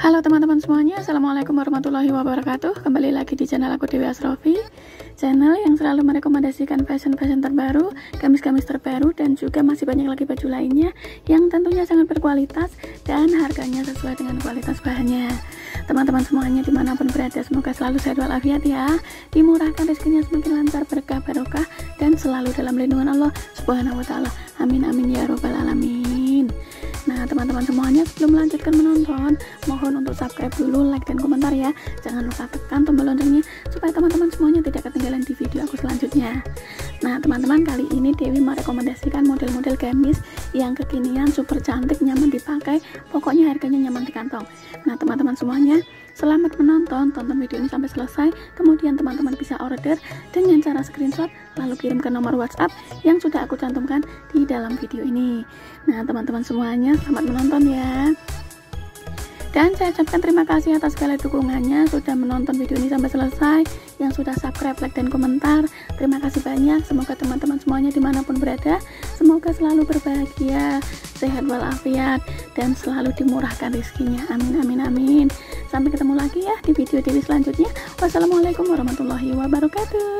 Halo teman-teman semuanya, Assalamualaikum warahmatullahi wabarakatuh. Kembali lagi di channel aku, Dewi Asrofi, channel yang selalu merekomendasikan fashion terbaru, gamis-gamis terbaru, dan juga masih banyak lagi baju lainnya yang tentunya sangat berkualitas dan harganya sesuai dengan kualitas bahannya. Teman-teman semuanya dimanapun berada, semoga selalu sehat walafiat ya, dimurahkan rezekinya, semakin lancar, berkah barokah, dan selalu dalam lindungan Allah Subhanahu wa ta'ala. Amin amin ya robbal alamin. Nah teman-teman semuanya, sebelum melanjutkan menonton, mohon untuk subscribe dulu, like dan komentar ya. Jangan lupa tekan tombol loncengnya supaya teman-teman semuanya tidak ketinggalan di video aku selanjutnya. Nah teman-teman, kali ini Dewi merekomendasikan model-model gamis yang kekinian, super cantik, nyaman dipakai, pokoknya harganya nyaman di kantong. Nah teman-teman semuanya, selamat menonton, tonton video ini sampai selesai, kemudian teman-teman bisa order dengan cara screenshot lalu kirim ke nomor WhatsApp yang sudah aku cantumkan di dalam video ini. Nah teman-teman semuanya, selamat menonton ya, dan saya ucapkan terima kasih atas segala dukungannya, sudah menonton video ini sampai selesai, yang sudah subscribe, like dan komentar, terima kasih banyak. Semoga teman-teman semuanya dimanapun berada, semoga selalu berbahagia, sehat walafiat, dan selalu dimurahkan rezekinya. Amin amin amin. Sampai ketemu lagi ya di video Dewi selanjutnya. Wassalamualaikum warahmatullahi wabarakatuh.